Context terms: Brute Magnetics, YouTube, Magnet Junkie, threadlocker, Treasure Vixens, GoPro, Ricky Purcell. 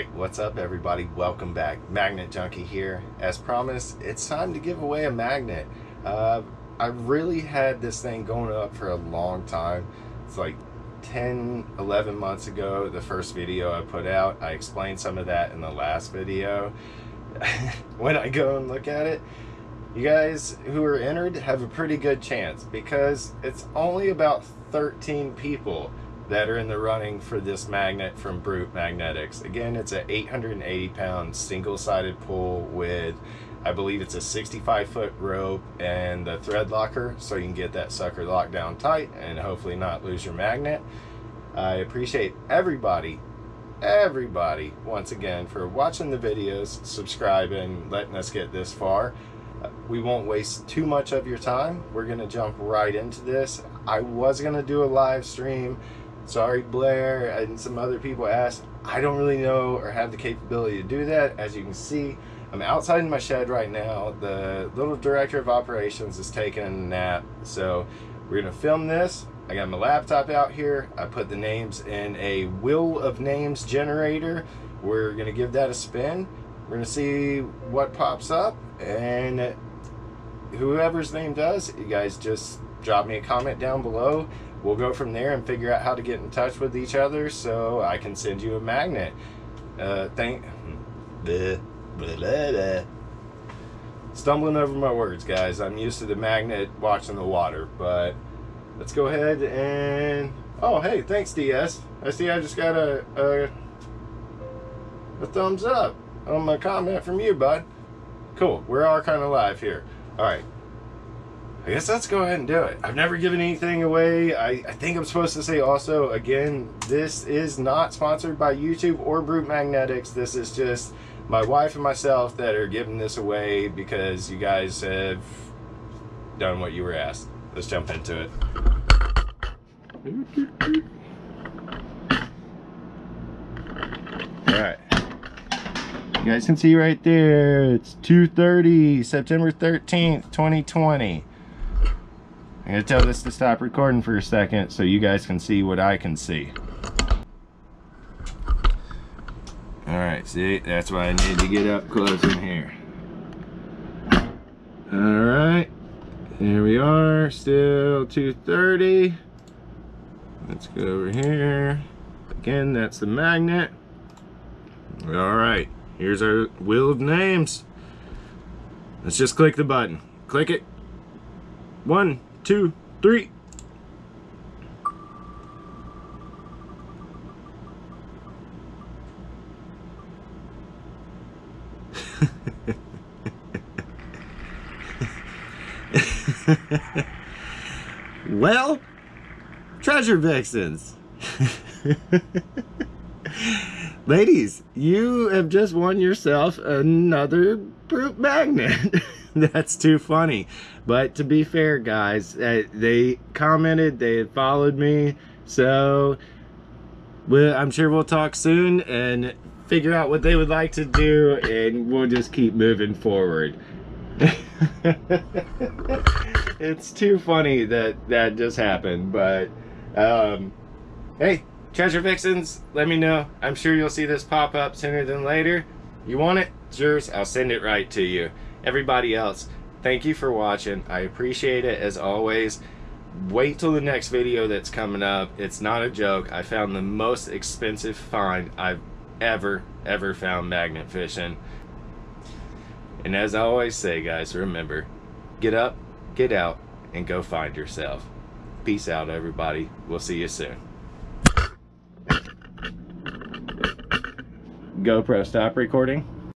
Alright, what's up everybody? Welcome back. Magnet Junkie here. As promised, it's time to give away a magnet. I really had this thing going up for a long time. It's like 10-11 months ago, the first video I put out. I explained some of that in the last video. When I go and look at it, you guys who are entered have a pretty good chance because it's only about 13 people that are in the running for this magnet from Brute Magnetics. Again, it's an 880-pound single-sided pole with, I believe it's a 65-foot rope and the thread locker, so you can get that sucker locked down tight and hopefully not lose your magnet. I appreciate everybody, once again, for watching the videos, subscribing, letting us get this far. We won't waste too much of your time. We're gonna jump right into this. I was gonna do a live stream. Sorry, Blair and some other people asked. I don't really know or have the capability to do that. As you can see, I'm outside in my shed right now. The little director of operations is taking a nap, so we're gonna film this. I got my laptop out here. I put the names in a will of names generator. We're gonna give that a spin. We're gonna see what pops up, and whoever's name does, you guys just drop me a comment down below. We'll go from there and figure out how to get in touch with each other so I can send you a magnet. Stumbling over my words, guys. I'm used to the magnet watching the water, but let's go ahead and... Oh, hey, thanks, DS. I see I just got a thumbs up on my comment from you, bud. Cool. We're all kind of live here. All right. I guess let's go ahead and do it. I've never given anything away. I think I'm supposed to say also, again, this is not sponsored by YouTube or Brute Magnetics. This is just my wife and myself that are giving this away because you guys have done what you were asked. Let's jump into it. All right. You guys can see right there, it's 2:30, September 13th, 2020. I'm going to tell this to stop recording for a second so you guys can see what I can see. Alright, see? That's why I need to get up close in here. Alright. Here we are. Still 2:30. Let's go over here. Again, that's the magnet. Alright. Here's our wheel of names. Let's just click the button. Click it. 1, 2, 3. Well, Treasure Vixens. Ladies, you have just won yourself another Brute magnet. That's too funny, but to be fair, guys, they commented, they had followed me, so I'm sure we'll talk soon and figure out what they would like to do, and we'll just keep moving forward. It's too funny that just happened, but hey, Treasure Vixens, let me know. I'm sure you'll see this pop up sooner than later. You want it? It's yours. I'll send it right to you. Everybody else, thank you for watching. I appreciate it as always. Wait till the next video that's coming up. It's not a joke. I found the most expensive find I've ever found magnet fishing. And as I always say, guys, remember, get up, get out, and go find yourself. Peace out, everybody. We'll see you soon. GoPro, stop recording.